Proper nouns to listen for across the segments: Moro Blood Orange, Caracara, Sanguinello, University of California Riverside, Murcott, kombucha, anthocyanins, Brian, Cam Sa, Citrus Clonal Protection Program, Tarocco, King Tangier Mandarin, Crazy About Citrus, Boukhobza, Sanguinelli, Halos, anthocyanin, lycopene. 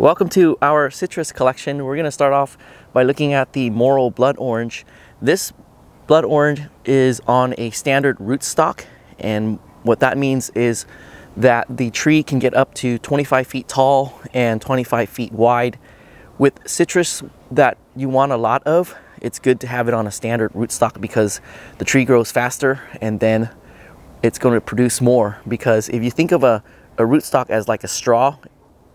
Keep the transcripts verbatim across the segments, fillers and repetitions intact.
Welcome to our citrus collection. We're going to start off by looking at the Moro Blood Orange. This blood orange is on a standard rootstock, and what that means is that the tree can get up to twenty-five feet tall and twenty-five feet wide. With citrus that you want a lot of, it's good to have it on a standard rootstock because the tree grows faster and then it's going to produce more. Because if you think of a, a rootstock as like a straw,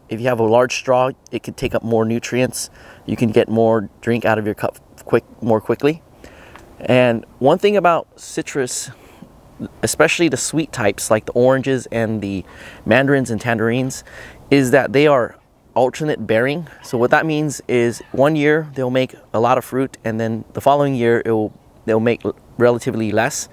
if you have a large straw, it could take up more nutrients. You can get more drink out of your cup quick, more quickly. And one thing about citrus, especially the sweet types like the oranges and the mandarins and tangerines, is that they are alternate bearing. So what that means is one year they'll make a lot of fruit, and then the following year it will they'll make relatively less.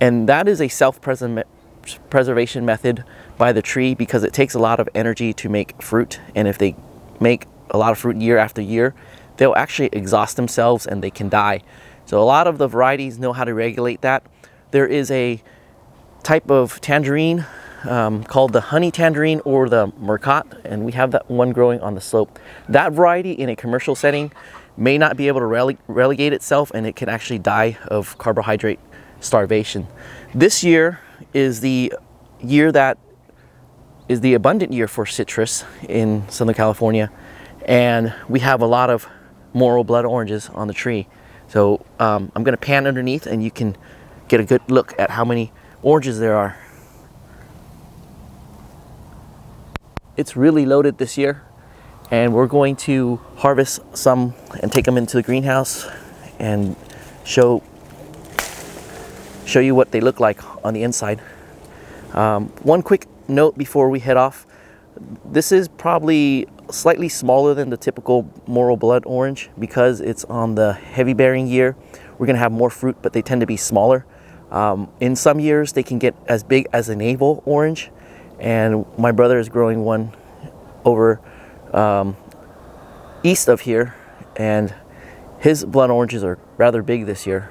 And that is a self-preservation method by the tree because it takes a lot of energy to make fruit, and if they make a lot of fruit year after year, they'll actually exhaust themselves and they can die. So a lot of the varieties know how to regulate that. There is a type of tangerine um, called the honey tangerine or the Murcott, and we have that one growing on the slope. That variety in a commercial setting may not be able to rele relegate itself, and it can actually die of carbohydrate starvation. This year is the year that is the abundant year for citrus in Southern California, and we have a lot of Moro Blood Oranges on the tree. So um, I'm going to pan underneath and you can get a good look at how many oranges there are. It's really loaded this year, and we're going to harvest some and take them into the greenhouse and show show you what they look like on the inside. Um, one quick note before we head off: this is probably slightly smaller than the typical Moro Blood Orange because it's on the heavy bearing year. We're going to have more fruit, but they tend to be smaller. Um, in some years, they can get as big as a navel orange, and my brother is growing one over um, east of here, and his blood oranges are rather big this year.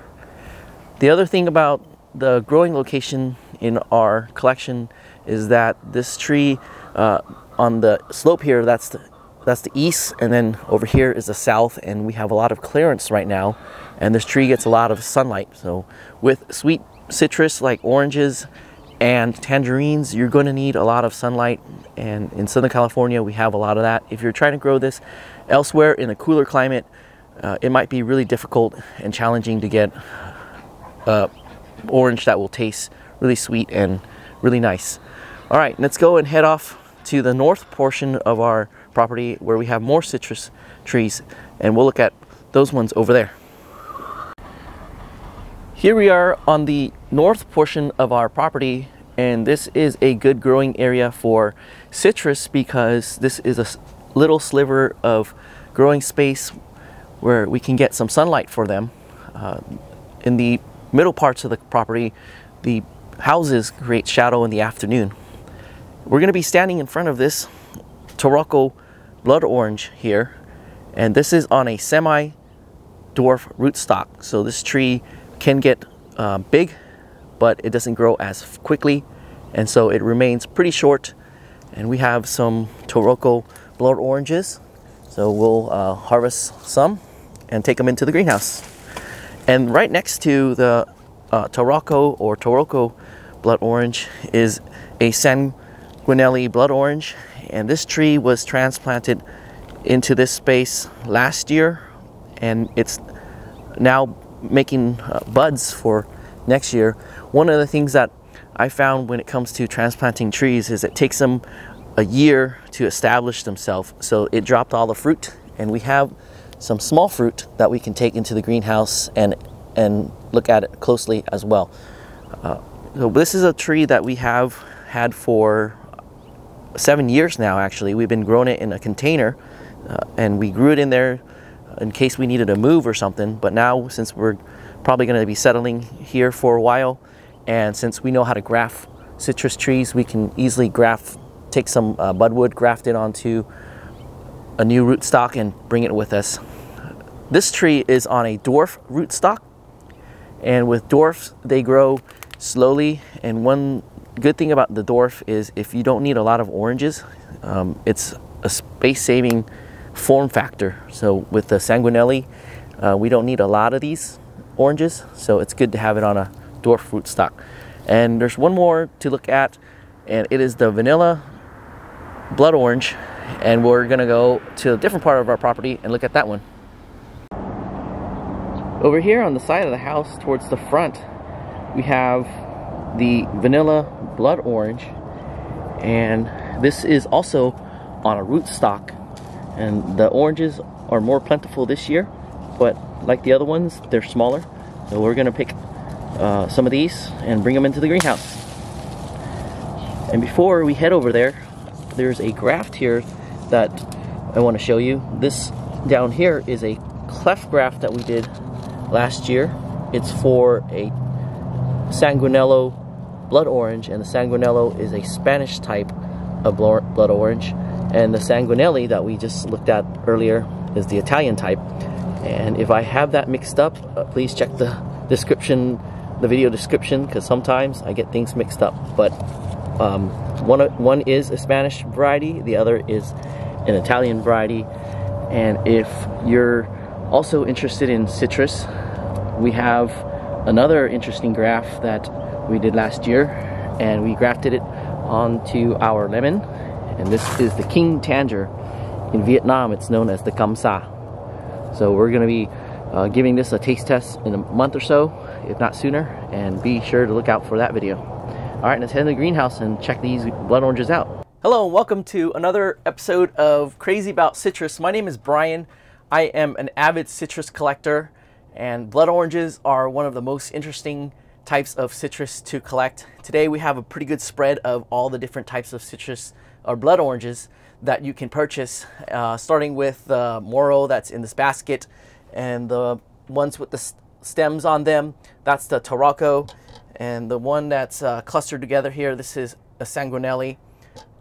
The other thing about the growing location in our collection is that this tree uh, on the slope here, that's the, that's the east, and then over here is the south, and we have a lot of clearance right now, and this tree gets a lot of sunlight. So with sweet citrus like oranges and tangerines, you're going to need a lot of sunlight, and in Southern California we have a lot of that. If you're trying to grow this elsewhere in a cooler climate, uh, it might be really difficult and challenging to get uh, orange that will taste really sweet and really nice. All right, let's go and head off to the north portion of our property where we have more citrus trees, and we'll look at those ones over there. Here we are on the north portion of our property, and this is a good growing area for citrus because this is a little sliver of growing space where we can get some sunlight for them. Uh, in the middle parts of the property, the houses create shadow in the afternoon. We're going to be standing in front of this Tarocco blood orange here, and this is on a semi-dwarf rootstock, so this tree can get uh, big, but it doesn't grow as quickly, and so it remains pretty short. And we have some Tarocco blood oranges, so we'll uh, harvest some and take them into the greenhouse. And right next to the uh, Tarocco or Tarocco blood orange is a Sanguinelli blood orange, and this tree was transplanted into this space last year, and it's now making uh, buds for next year. One of the things that I found when it comes to transplanting trees is it takes them a year to establish themselves. So it dropped all the fruit, and we have some small fruit that we can take into the greenhouse and and look at it closely as well. Uh, so this is a tree that we have had for seven years now. Actually, we've been growing it in a container, uh, and we grew it in there in case we needed to move or something. But now, since we're probably going to be settling here for a while, and since we know how to graft citrus trees, we can easily graft, take some uh, budwood, graft it onto a new rootstock and bring it with us. This tree is on a dwarf rootstock, and with dwarfs they grow slowly, and one good thing about the dwarf is if you don't need a lot of oranges, um, it's a space-saving form factor. So with the Sanguinelli, uh, we don't need a lot of these oranges, so it's good to have it on a dwarf fruit stock. And there's one more to look at, and it is the Vanilla Blood Orange, and we're gonna go to a different part of our property and look at that one. Over here on the side of the house towards the front, we have the Vanilla Blood Orange, and this is also on a rootstock, and the oranges are more plentiful this year, but like the other ones, they're smaller, so we're gonna pick uh, some of these and bring them into the greenhouse. And before we head over there, there's a graft here that I want to show you. This down here is a cleft graft that we did last year. It's for a Sanguinello blood orange, and the Sanguinello is a Spanish type of blood orange, and the Sanguinelli that we just looked at earlier is the Italian type. And if I have that mixed up, uh, please check the description, the video description, because sometimes I get things mixed up. But um, one, one is a Spanish variety, the other is an Italian variety. And if you're also interested in citrus, we have another interesting graft that we did last year, and we grafted it onto our lemon, and this is the King Tangier. In Vietnam, it's known as the Cam Sa. So we're going to be uh, giving this a taste test in a month or so, if not sooner, and be sure to look out for that video. Alright, let's head to the greenhouse and check these blood oranges out. Hello and welcome to another episode of Crazy About Citrus. My name is Brian. I am an avid citrus collector, and blood oranges are one of the most interesting types of citrus to collect. Today we have a pretty good spread of all the different types of citrus or blood oranges that you can purchase, uh, starting with the Moro that's in this basket, and the ones with the stems on them, that's the Tarocco, and the one that's uh, clustered together here, this is a Sanguinelli,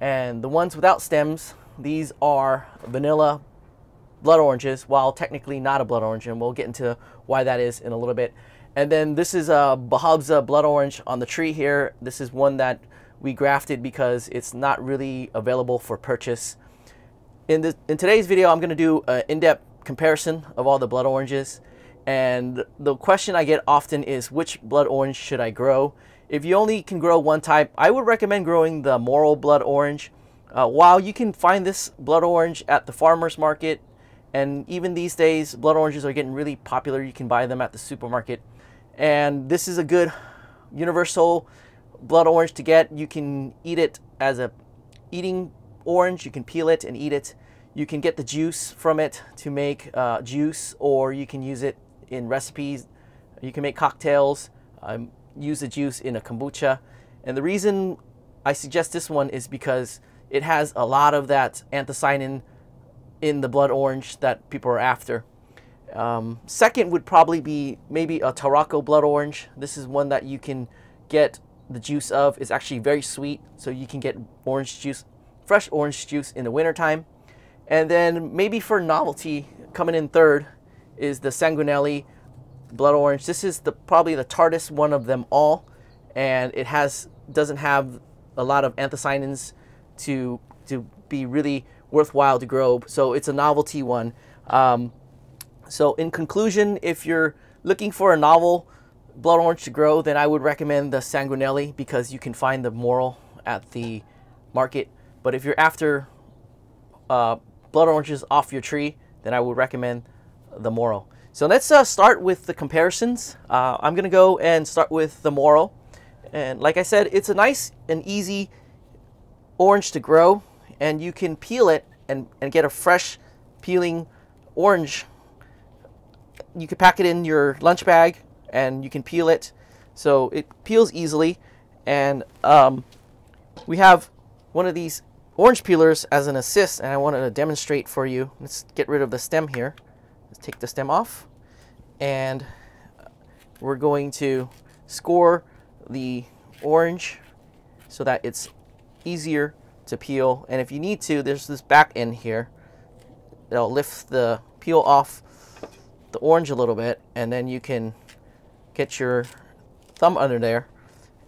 and the ones without stems, these are vanilla blood oranges, while technically not a blood orange, and we'll get into why that is in a little bit. And then this is a Boukhobza blood orange on the tree here. This is one that we grafted because it's not really available for purchase. In, the, in today's video, I'm going to do an in-depth comparison of all the blood oranges. And the question I get often is, which blood orange should I grow? If you only can grow one type, I would recommend growing the Moro blood orange. Uh, while you can find this blood orange at the farmer's market, and even these days, blood oranges are getting really popular. You can buy them at the supermarket. And this is a good universal blood orange to get. You can eat it as a eating orange. You can peel it and eat it. You can get the juice from it to make uh, juice, or you can use it in recipes. You can make cocktails, um, use the juice in a kombucha. And the reason I suggest this one is because it has a lot of that anthocyanin in the blood orange that people are after. Um, second would probably be maybe a Tarocco blood orange. This is one that you can get the juice of. It's actually very sweet, so you can get orange juice, fresh orange juice in the wintertime. And then maybe for novelty, coming in third is the Sanguinelli blood orange. This is the probably the tartest one of them all, and it has doesn't have a lot of anthocyanins to to be really worthwhile to grow, so it's a novelty one. Um, so in conclusion, if you're looking for a novel blood orange to grow, then I would recommend the Sanguinelli, because you can find the Moro at the market. But if you're after uh, blood oranges off your tree, then I would recommend the Moro. So let's uh, start with the comparisons. Uh, I'm gonna go and start with the Moro. And like I said, it's a nice and easy orange to grow, and you can peel it and, and get a fresh peeling orange. You can pack it in your lunch bag and you can peel it. So it peels easily. And um, we have one of these orange peelers as an assist, and I wanted to demonstrate for you. Let's get rid of the stem here. Let's take the stem off. And we're going to score the orange so that it's easier to peel. And if you need to, there's this back end here that'll lift the peel off the orange a little bit, and then you can get your thumb under there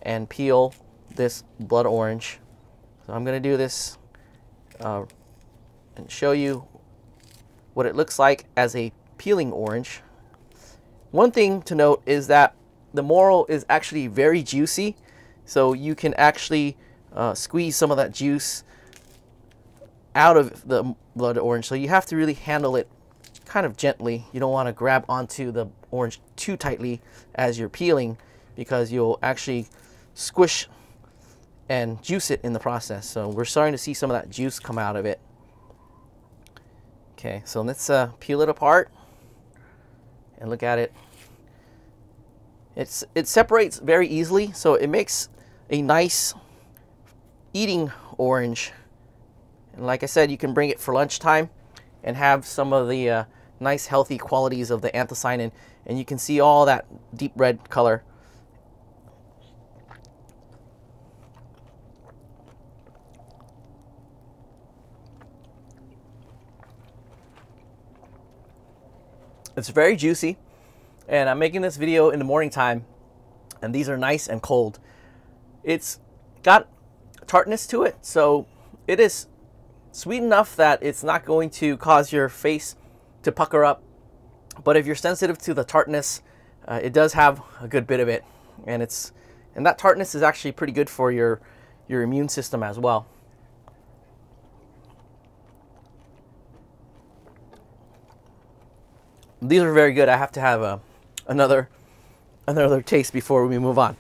and peel this blood orange. So I'm going to do this uh, and show you what it looks like as a peeling orange. One thing to note is that the Moro is actually very juicy, so you can actually uh, squeeze some of that juice out of the blood orange. So you have to really handle it kind of gently. You don't want to grab onto the orange too tightly as you're peeling, because you'll actually squish and juice it in the process. So we're starting to see some of that juice come out of it. Okay, so let's uh, peel it apart and look at it. It's, it separates very easily, so it makes a nice eating orange. And like I said, you can bring it for lunchtime and have some of the uh, nice healthy qualities of the anthocyanin, and you can see all that deep red color. It's very juicy, and I'm making this video in the morning time, and these are nice and cold. It's got tartness to it, so it is sweet enough that it's not going to cause your face to pucker up, but if you're sensitive to the tartness, uh, it does have a good bit of it, and it's and that tartness is actually pretty good for your your immune system as well. These are very good. I have to have a, another another taste before we move on.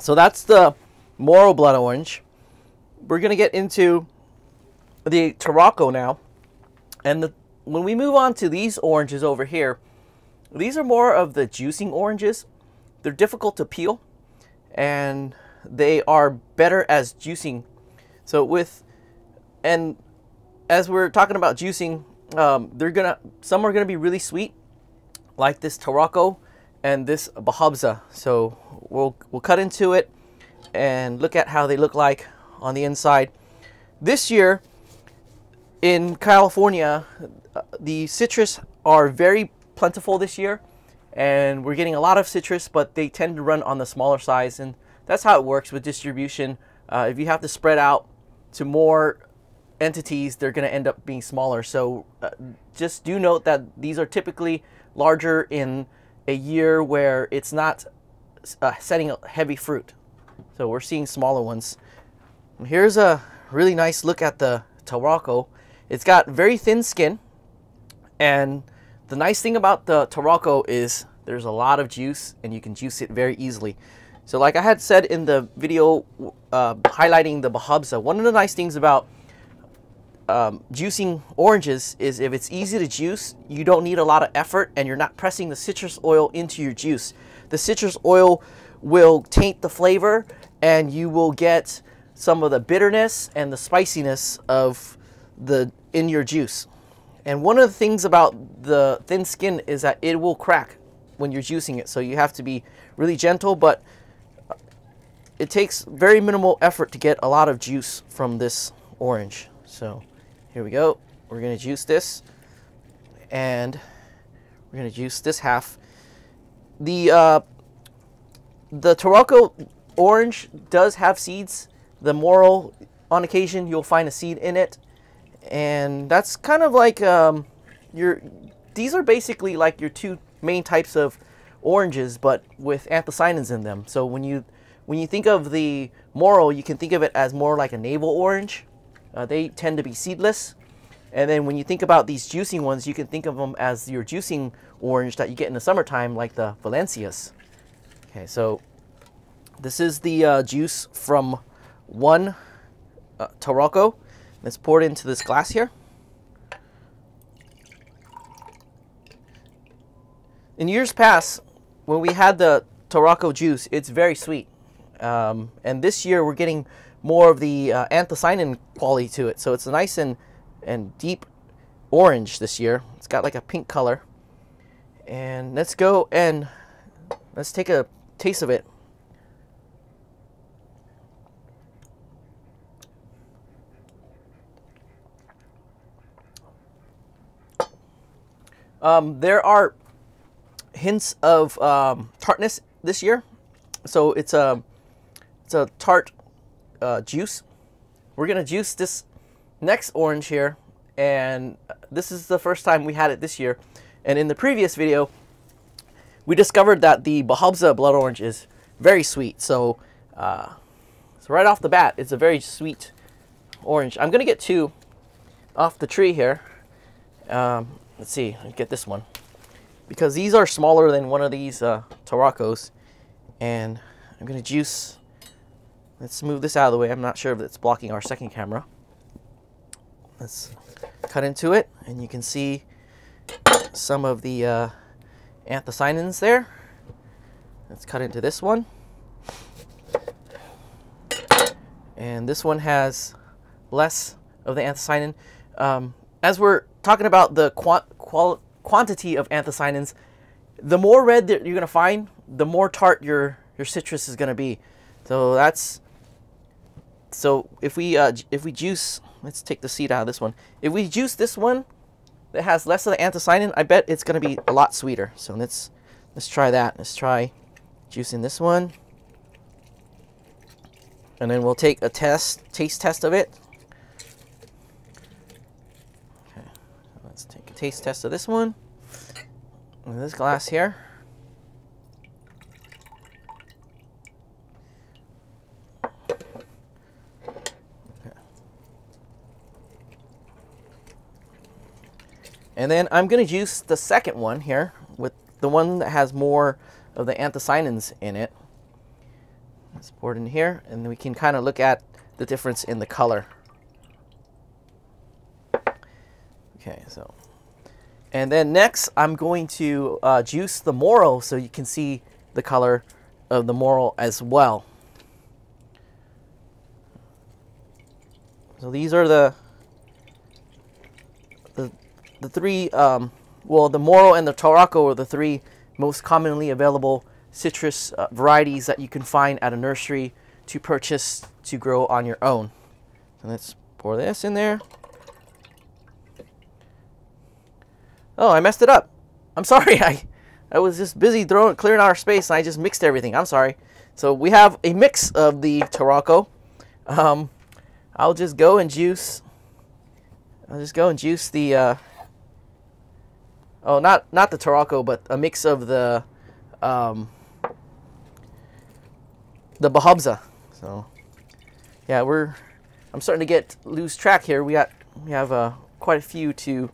So that's the Moro Blood Orange. We're going to get into the Tarocco now. And the, when we move on to these oranges over here, these are more of the juicing oranges. They're difficult to peel, and they are better as juicing. So with, and as we're talking about juicing, Um, they're gonna, some are gonna be really sweet, like this Tarocco and this Boukhobza. So we'll we'll cut into it and look at how they look like on the inside. This year in California, the citrus are very plentiful this year, and we're getting a lot of citrus, but they tend to run on the smaller size, and that's how it works with distribution. Uh, if you have to spread out to more entities, they're going to end up being smaller. So uh, just do note that these are typically larger in a year where it's not uh, setting heavy fruit. So we're seeing smaller ones. Here's a really nice look at the Tarocco. It's got very thin skin, and the nice thing about the Tarocco is there's a lot of juice, and you can juice it very easily. So like I had said in the video uh, highlighting the Boukhobza, one of the nice things about Um, juicing oranges is if it's easy to juice, you don't need a lot of effort, and you're not pressing the citrus oil into your juice. The citrus oil will taint the flavor, and you will get some of the bitterness and the spiciness of the in your juice. And one of the things about the thin skin is that it will crack when you're juicing it, so you have to be really gentle, but it takes very minimal effort to get a lot of juice from this orange. So here we go. We're going to juice this, and we're going to juice this half. The uh, the Tarocco orange does have seeds. The Moro, on occasion, you'll find a seed in it, and that's kind of like um, your. These are basically like your two main types of oranges, but with anthocyanins in them. So when you when you think of the Moro, you can think of it as more like a navel orange. Uh, they tend to be seedless, and then when you think about these juicing ones, you can think of them as your juicing orange that you get in the summertime, like the Valencias. Okay, so this is the uh, juice from one uh, Tarocco. Let's pour it into this glass here. In years past, when we had the Tarocco juice, it's very sweet, um, and this year we're getting more of the uh, anthocyanin quality to it. So it's a nice and, and deep orange this year. It's got like a pink color. And let's go and let's take a taste of it. Um, there are hints of um, tartness this year. So it's a, it's a tart Uh, juice. We're gonna juice this next orange here, and this is the first time we had it this year. And in the previous video, we discovered that the Boukhobza blood orange is very sweet. So, uh, so right off the bat, it's a very sweet orange. I'm gonna get two off the tree here. Um, let's see, I'll get this one, because these are smaller than one of these uh, Taroccos, and I'm gonna juice. Let's move this out of the way. I'm not sure if it's blocking our second camera. Let's cut into it, and you can see some of the uh, anthocyanins there. Let's cut into this one. And this one has less of the anthocyanin. Um, as we're talking about the quant qual quantity of anthocyanins, the more red that you're gonna find, the more tart your, your citrus is gonna be. So that's, so if we, uh, if we juice, let's take the seed out of this one. If we juice this one that has less of the anthocyanin, I bet it's gonna be a lot sweeter. So let's, let's try that. Let's try juicing this one. And then we'll take a test, taste test of it. Okay, let's take a taste test of this one. And this glass here. And then I'm going to juice the second one here with the one that has more of the anthocyanins in it. Let's pour it in here, and then we can kind of look at the difference in the color. Okay, so. And then next, I'm going to uh, juice the Moro, so you can see the color of the Moro as well. So these are the... the The three, um, well, the Moro and the Tarocco are the three most commonly available citrus uh, varieties that you can find at a nursery to purchase to grow on your own. And let's pour this in there. Oh, I messed it up. I'm sorry. I, I was just busy throwing, clearing out our space, and I just mixed everything. I'm sorry. So we have a mix of the Tarocco. Um, I'll just go and juice. I'll just go and juice the... Uh, Oh, not not the Tarocco, but a mix of the um, the Boukhobza. So, yeah, we're I'm starting to get lose track here. We got we have uh, quite a few to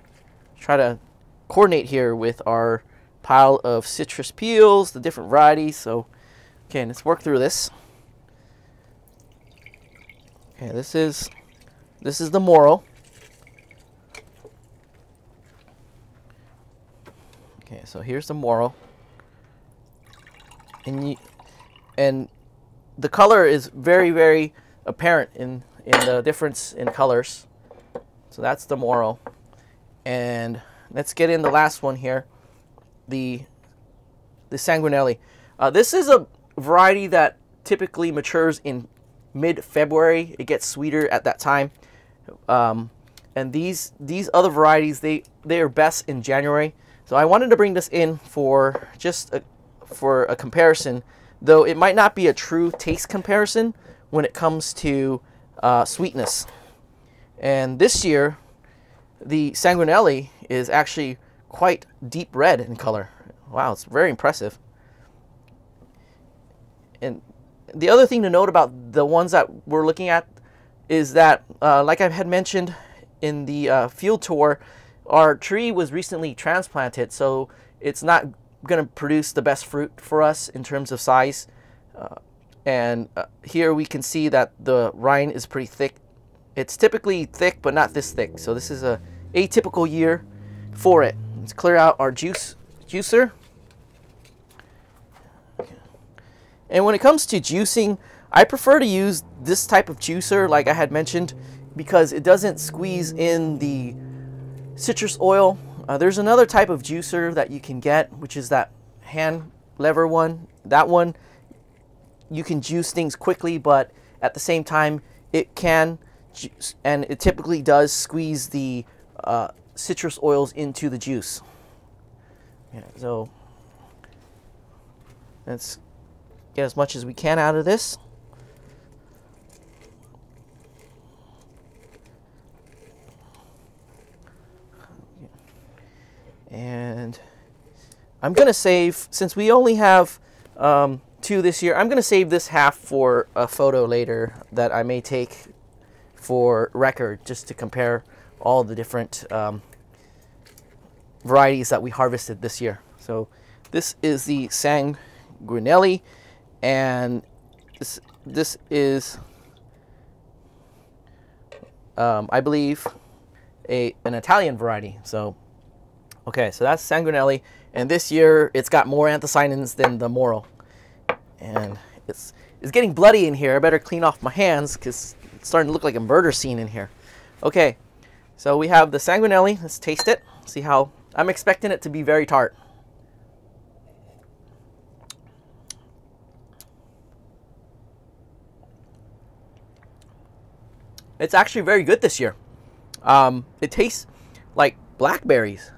try to coordinate here with our pile of citrus peels, the different varieties. So, okay, let's work through this. Okay, this is this is the Moro. Okay, so here's the Moro, and you, and the color is very, very apparent in in the difference in colors. So that's the Moro, and let's get in the last one here, the the Sanguinelli. Uh, this is a variety that typically matures in mid-February. It gets sweeter at that time, um, and these these other varieties they they are best in January. So I wanted to bring this in for just a, for a comparison, though it might not be a true taste comparison when it comes to uh, sweetness. And this year, the Sanguinelli is actually quite deep red in color. Wow, it's very impressive. And the other thing to note about the ones that we're looking at is that, uh, like I had mentioned in the uh, field tour, our tree was recently transplanted, so it's not going to produce the best fruit for us in terms of size. Uh, and uh, here we can see that the rind is pretty thick. It's typically thick, but not this thick. So this is a atypical year for it. Let's clear out our juice juicer. And when it comes to juicing, I prefer to use this type of juicer, like I had mentioned, because it doesn't squeeze in the citrus oil. Uh, there's another type of juicer that you can get, which is that hand lever one. That one, you can juice things quickly, but at the same time, it can juice, and it typically does squeeze the uh, citrus oils into the juice. Yeah, so let's get as much as we can out of this. And I'm going to save, since we only have um, two this year, I'm going to save this half for a photo later that I may take for record, just to compare all the different um, varieties that we harvested this year. So this is the Sanguinelli, and this, this is, um, I believe, a, an Italian variety. So, okay, so that's Sanguinelli, and this year it's got more anthocyanins than the Moro. And it's, it's getting bloody in here. I better clean off my hands because it's starting to look like a murder scene in here. Okay, so we have the Sanguinelli. Let's taste it, see how, I'm expecting it to be very tart. It's actually very good this year. Um, it tastes like blackberries.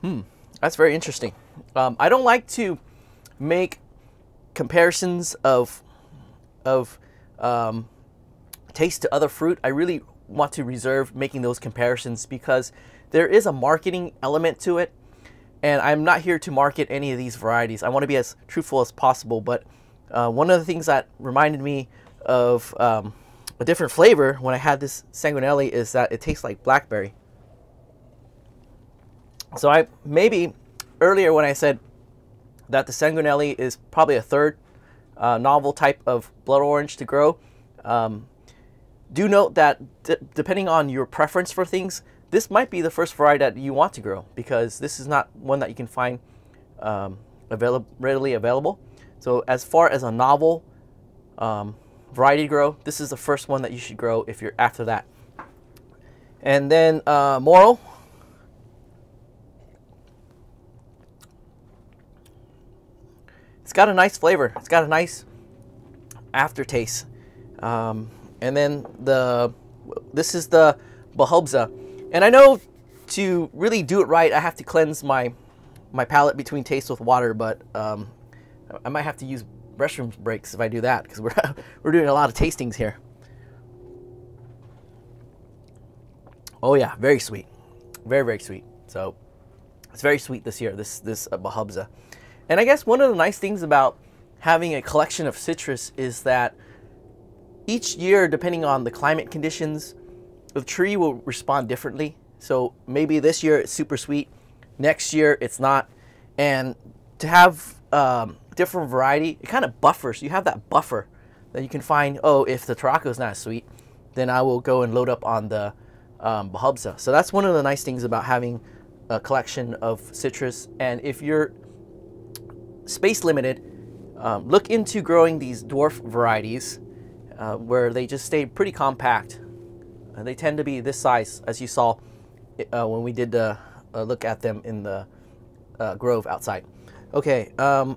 Hmm, that's very interesting. Um, I don't like to make comparisons of of um, taste to other fruit. I really want to reserve making those comparisons because there is a marketing element to it, and I'm not here to market any of these varieties. I want to be as truthful as possible, but uh, one of the things that reminded me of um, a different flavor when I had this Sanguinelli is that it tastes like blackberry. So I maybe earlier when I said that the Sanguinelli is probably a third uh, novel type of blood orange to grow, um, do note that depending on your preference for things, this might be the first variety that you want to grow because this is not one that you can find um, avail readily available. So as far as a novel um, variety to grow, this is the first one that you should grow if you're after that. And then uh, Moro. It's got a nice flavor. It's got a nice aftertaste. Um, and then the this is the Boukhobza. And I know to really do it right, I have to cleanse my my palate between tastes with water. But um, I might have to use restroom breaks if I do that because we're we're doing a lot of tastings here. Oh yeah, very sweet, very very sweet. So it's very sweet this year. This this uh, Boukhobza. And I guess one of the nice things about having a collection of citrus is that each year, depending on the climate conditions, the tree will respond differently. So maybe this year it's super sweet, next year it's not. And to have um, different variety, it kind of buffers. You have that buffer that you can find, oh, if the Tarocco is not sweet, then I will go and load up on the um, Boukhobza. So that's one of the nice things about having a collection of citrus. And if you're space limited, um, look into growing these dwarf varieties uh, where they just stay pretty compact. Uh, they tend to be this size, as you saw uh, when we did uh, a look at them in the uh, grove outside. Okay, um,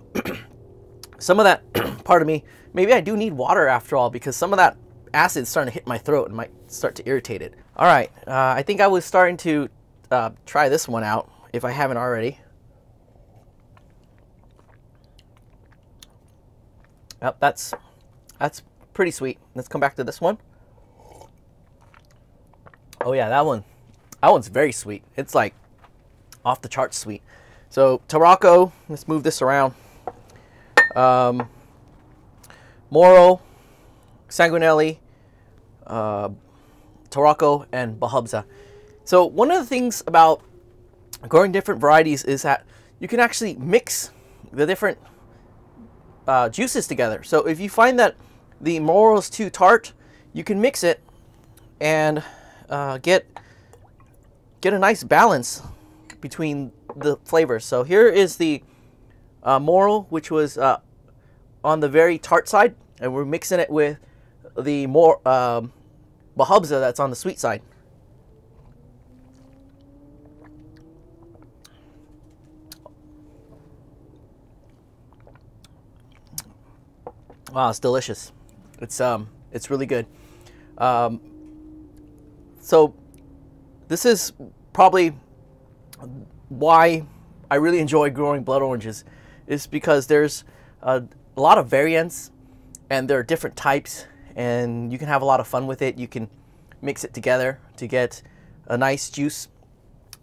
some of that, pardon me, maybe I do need water after all because some of that acid is starting to hit my throat and might start to irritate it. All right, uh, I think I was starting to uh, try this one out if I haven't already. Yep, that's that's pretty sweet. Let's come back to this one. Oh yeah, that one. That one's very sweet. It's like off the charts sweet. So Tarocco, let's move this around. Um, Moro, Sanguinelli, uh, Tarocco, and Boukhobza. So one of the things about growing different varieties is that you can actually mix the different Uh, juices together. So if you find that the Moro is too tart, you can mix it and uh, get get a nice balance between the flavors. So here is the uh, Moro, which was uh, on the very tart side, and we're mixing it with the more um, Boukhobza that's on the sweet side. Wow, it's delicious. It's um, it's really good. Um, so this is probably why I really enjoy growing blood oranges, is because there's a, a lot of variants, and there are different types, and you can have a lot of fun with it. You can mix it together to get a nice juice.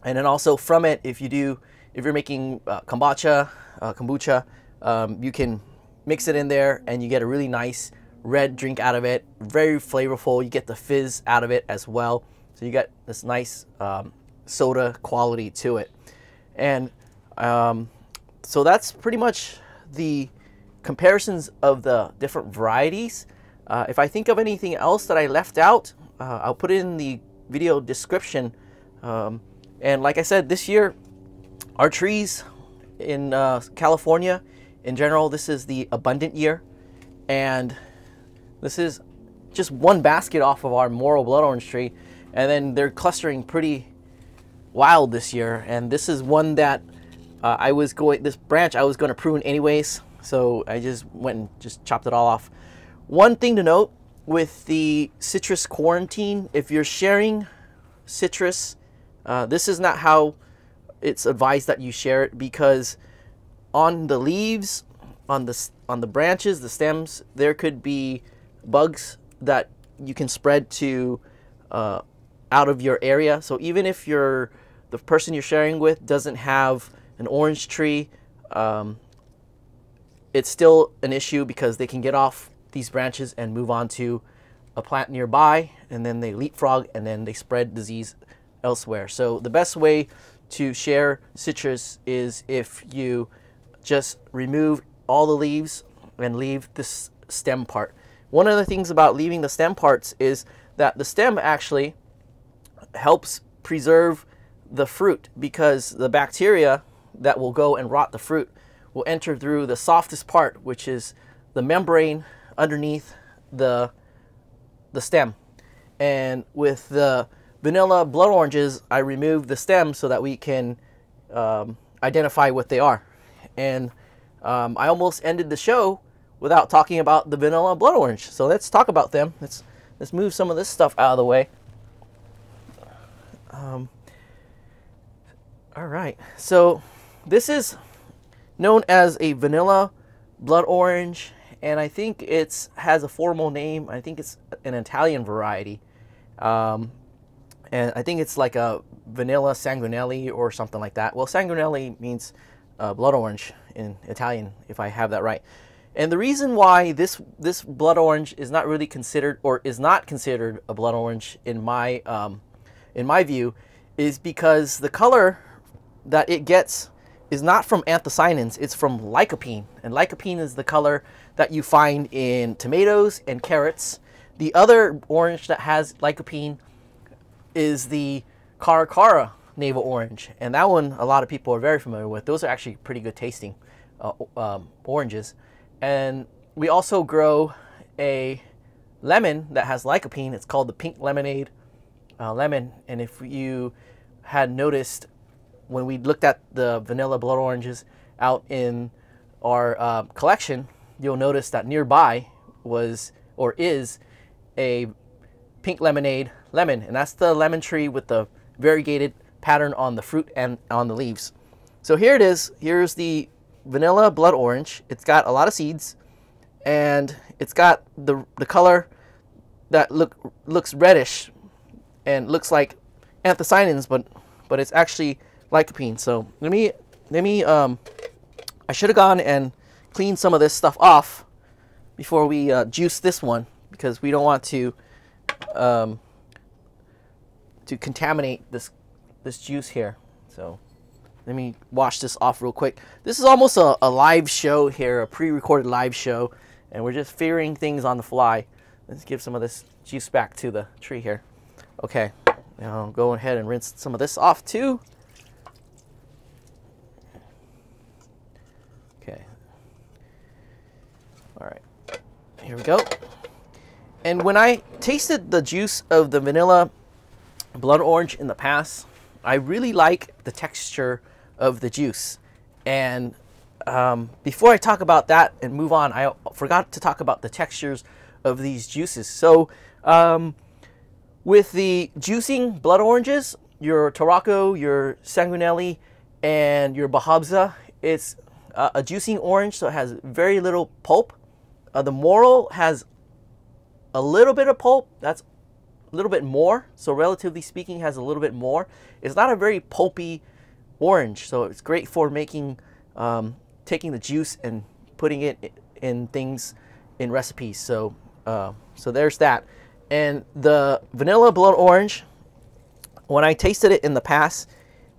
And then also from it, if you do, if you're making uh, kombucha, uh, kombucha, um, you can mix it in there and you get a really nice red drink out of it. Very flavorful. You get the fizz out of it as well. So you got this nice um, soda quality to it. And um, so that's pretty much the comparisons of the different varieties. Uh, if I think of anything else that I left out, uh, I'll put it in the video description. Um, and like I said, this year, our trees in uh, California, in general, this is the abundant year. And this is just one basket off of our Moro Blood Orange tree. And then they're clustering pretty wild this year. And this is one that uh, I was going, this branch I was going to prune anyways. So I just went and just chopped it all off. One thing to note with the citrus quarantine, if you're sharing citrus, uh, this is not how it's advised that you share it, because on the leaves, on the, on the branches, the stems, there could be bugs that you can spread to uh, out of your area. So even if you're, the person you're sharing with doesn't have an orange tree, um, it's still an issue because they can get off these branches and move on to a plant nearby, and then they leapfrog and then they spread disease elsewhere. So the best way to share citrus is if you just remove all the leaves and leave this stem part. One of the things about leaving the stem parts is that the stem actually helps preserve the fruit, because the bacteria that will go and rot the fruit will enter through the softest part, which is the membrane underneath the, the stem. And with the vanilla blood oranges, I removed the stem so that we can um, identify what they are. And um, I almost ended the show without talking about the vanilla blood orange. So let's talk about them. Let's, let's move some of this stuff out of the way. Um, all right, so this is known as a vanilla blood orange, and I think it's has a formal name. I think it's an Italian variety, um, and I think it's like a vanilla Sanguinelli or something like that. Well, Sanguinelli means uh, blood orange in Italian, if I have that right. And the reason why this this blood orange is not really considered, or is not considered a blood orange in my um, in my view, is because the color that it gets is not from anthocyanins, it's from lycopene. And lycopene is the color that you find in tomatoes and carrots. The other orange that has lycopene is the Caracara navel orange. And that one a lot of people are very familiar with. Those are actually pretty good tasting uh, um, oranges. And we also grow a lemon that has lycopene. It's called the pink lemonade uh, lemon. And if you had noticed, when we looked at the vanilla blood oranges out in our uh, collection, you'll notice that nearby was, or is, a pink lemonade lemon. And that's the lemon tree with the variegated pattern on the fruit and on the leaves. So here it is. Here's the vanilla blood orange. It's got a lot of seeds, and it's got the, the color that look, looks reddish and looks like anthocyanins, but, but it's actually lycopene. So let me, let me, um, I should have gone and cleaned some of this stuff off before we uh, juice this one, because we don't want to, um, to contaminate this, this juice here. So let me wash this off real quick. This is almost a, a live show here, a pre-recorded live show, and we're just figuring things on the fly. Let's give some of this juice back to the tree here. Okay, now I'll go ahead and rinse some of this off too. All right, here we go. And when I tasted the juice of the vanilla blood orange in the past, I really like the texture of the juice. And um, before I talk about that and move on, I forgot to talk about the textures of these juices. So um, with the juicing blood oranges, your Tarocco, your Sanguinelli, and your Boukhobza, it's uh, a juicing orange, so it has very little pulp. Uh, the Moro has a little bit of pulp. That's a little bit more, so relatively speaking has a little bit more. It's not a very pulpy orange, so it's great for making, um, taking the juice and putting it in things in recipes. So, uh, so there's that. And the vanilla blood orange, when I tasted it in the past,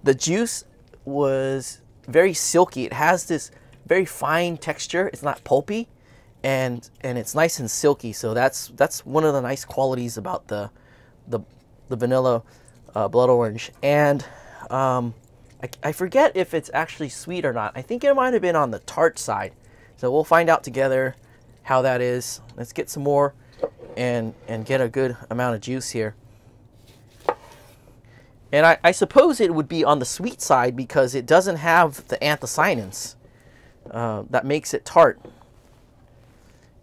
the juice was very silky. It has this very fine texture. It's not pulpy, and and it's nice and silky. So that's that's one of the nice qualities about the the, the vanilla uh, blood orange. And um, I, I forget if it's actually sweet or not. I think it might have been on the tart side. So we'll find out together how that is. Let's get some more and and get a good amount of juice here. And I, I suppose it would be on the sweet side because it doesn't have the anthocyanins uh, that makes it tart.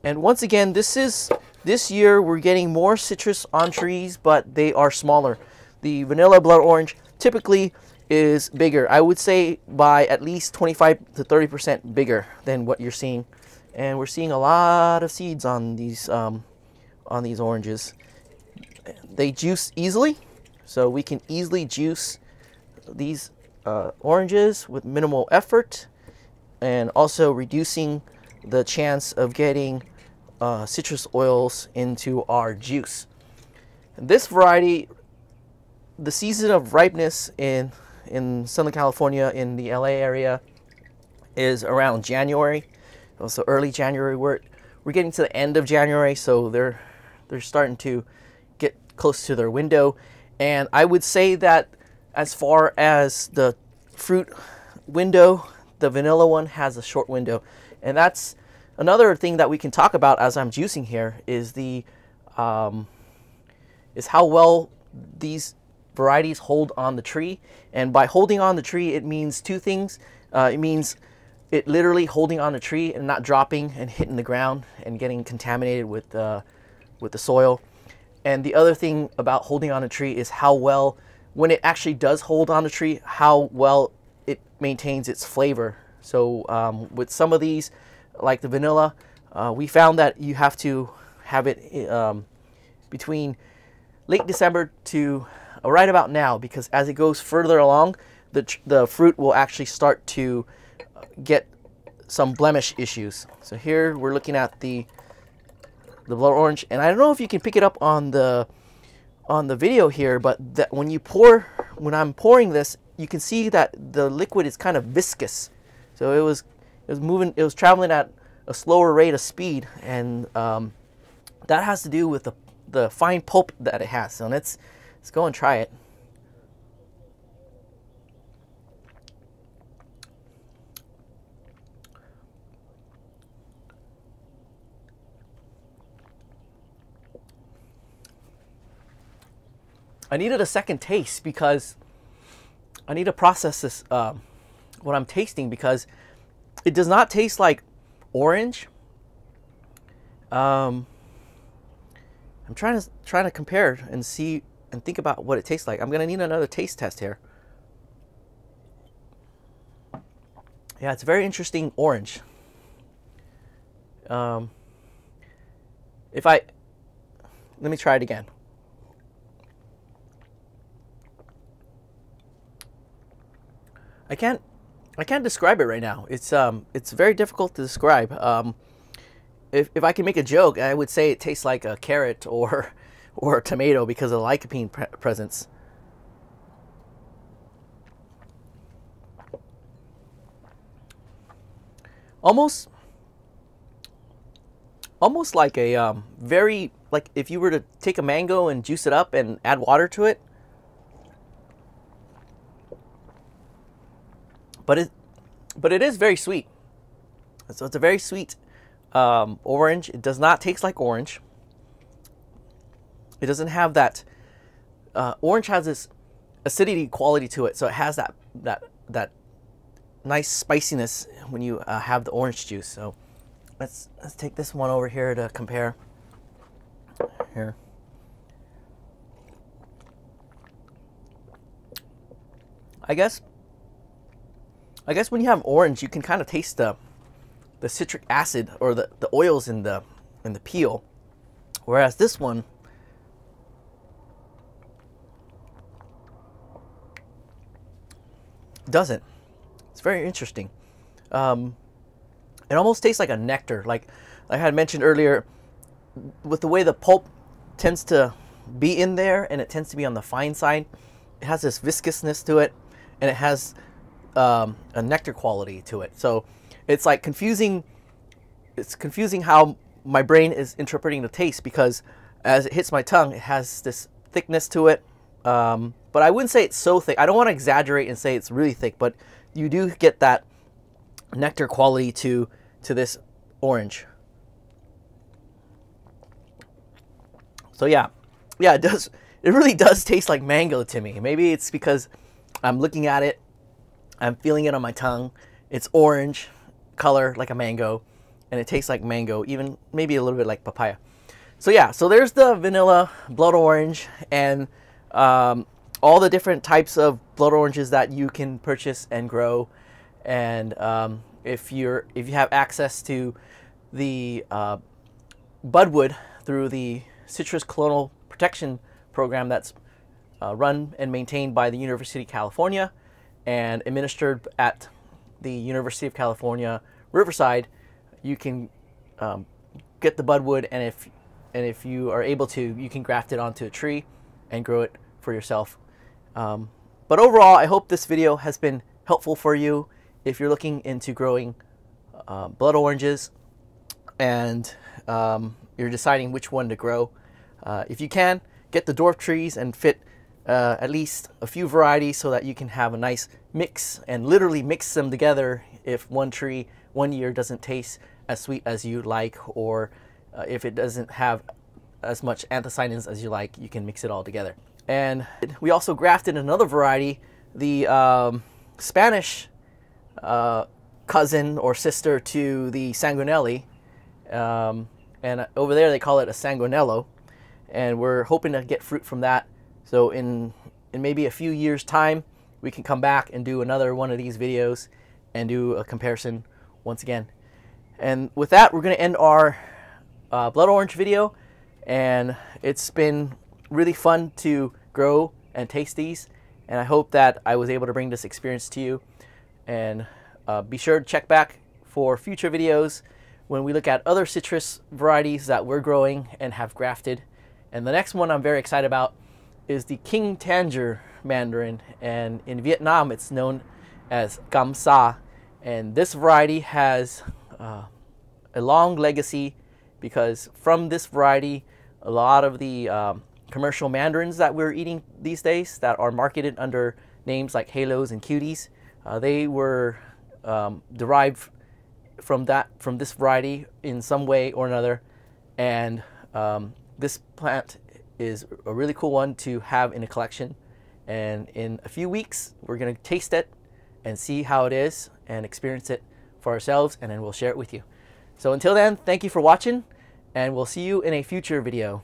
And once again, this is this year we're getting more citrus on trees, but they are smaller. The vanilla blood orange typically is bigger. I would say by at least twenty-five to thirty percent bigger than what you're seeing. And we're seeing a lot of seeds on these um, on these oranges. They juice easily. So we can easily juice these uh, oranges with minimal effort, and also reducing the chance of getting uh, citrus oils into our juice. And this variety, the season of ripeness in, in Southern California, in the L A area, is around January, so early January. We're, we're getting to the end of January, so they're, they're starting to get close to their window. And I would say that as far as the fruit window, the vanilla one has a short window. And that's another thing that we can talk about as I'm juicing here is the um, is how well these varieties hold on the tree. And by holding on the tree, it means two things. Uh, it means it literally holding on the tree and not dropping and hitting the ground and getting contaminated with, uh, with the soil. And the other thing about holding on a tree is how well, when it actually does hold on a tree, how well it maintains its flavor. So um, with some of these, like the vanilla, uh, we found that you have to have it um, between late December to right about now, because as it goes further along, the, tr the fruit will actually start to get some blemish issues. So here we're looking at the the blood orange, and I don't know if you can pick it up on the on the video here, but that when you pour, when I'm pouring this, you can see that the liquid is kind of viscous. So it was it was moving, it was traveling at a slower rate of speed, and um, that has to do with the the fine pulp that it has. So let's let's go and try it. I needed a second taste because I need to process this, um, what I'm tasting, because it does not taste like orange. Um, I'm trying to trying to compare and see and think about what it tastes like. I'm gonna need another taste test here. Yeah, it's a very interesting orange. Um, if I let me try it again. I can't, I can't describe it right now. It's um, it's very difficult to describe. Um, if if I can make a joke, I would say it tastes like a carrot or, or a tomato because of the lycopene pre presence. Almost, almost like a um, very like if you were to take a mango and juice it up and add water to it. But it, but it is very sweet. So it's a very sweet um, orange. It does not taste like orange. It doesn't have that. Uh, orange has this acidity quality to it, so it has that that that nice spiciness when you uh, have the orange juice. So let's let's take this one over here to compare. Here. I guess. I guess when you have orange, you can kind of taste the, the citric acid or the, the oils in the in the peel, whereas this one, doesn't. It's very interesting. Um, it almost tastes like a nectar. Like I had mentioned earlier, with the way the pulp tends to be in there and it tends to be on the fine side, it has this viscousness to it, and it has um, a nectar quality to it. So it's like confusing. It's confusing how my brain is interpreting the taste, because as it hits my tongue, it has this thickness to it. Um, but I wouldn't say it's so thick. I don't want to exaggerate and say it's really thick, but you do get that nectar quality to to this orange. So yeah, yeah, it does. It really does taste like mango to me. Maybe it's because I'm looking at it, I'm feeling it on my tongue. It's orange color like a mango, and it tastes like mango, even maybe a little bit like papaya. So yeah, so there's the vanilla blood orange, and um, all the different types of blood oranges that you can purchase and grow. And um, if you're if you have access to the uh, budwood through the Citrus Clonal Protection Program, that's uh, run and maintained by the University of California and administered at the University of California Riverside, you can um, get the budwood, and if and if you are able to, you can graft it onto a tree and grow it for yourself. Um, but overall, I hope this video has been helpful for you if you're looking into growing uh, blood oranges and um, you're deciding which one to grow. Uh, if you can, get the dwarf trees and fit uh, at least a few varieties so that you can have a nice mix, and literally mix them together if one tree one year doesn't taste as sweet as you like, or uh, if it doesn't have as much anthocyanins as you like, you can mix it all together. And we also grafted another variety, the um, Spanish uh, cousin or sister to the Sanguinelli, um, and over there they call it a Sanguinello. And we're hoping to get fruit from that. So in, in maybe a few years' time, we can come back and do another one of these videos and do a comparison once again. And with that, we're gonna end our uh, blood orange video. And it's been really fun to grow and taste these. And I hope that I was able to bring this experience to you. And uh, be sure to check back for future videos when we look at other citrus varieties that we're growing and have grafted. And the next one I'm very excited about is the King Tangier Mandarin. And in Vietnam, it's known as Cam Sa. And this variety has uh, a long legacy, because from this variety, a lot of the um, commercial mandarins that we're eating these days that are marketed under names like Halos and Cuties, uh, they were um, derived from that from this variety in some way or another. And um, this plant is a really cool one to have in a collection. And in a few weeks, we're gonna taste it and see how it is and experience it for ourselves, and then we'll share it with you. So until then, thank you for watching, and we'll see you in a future video.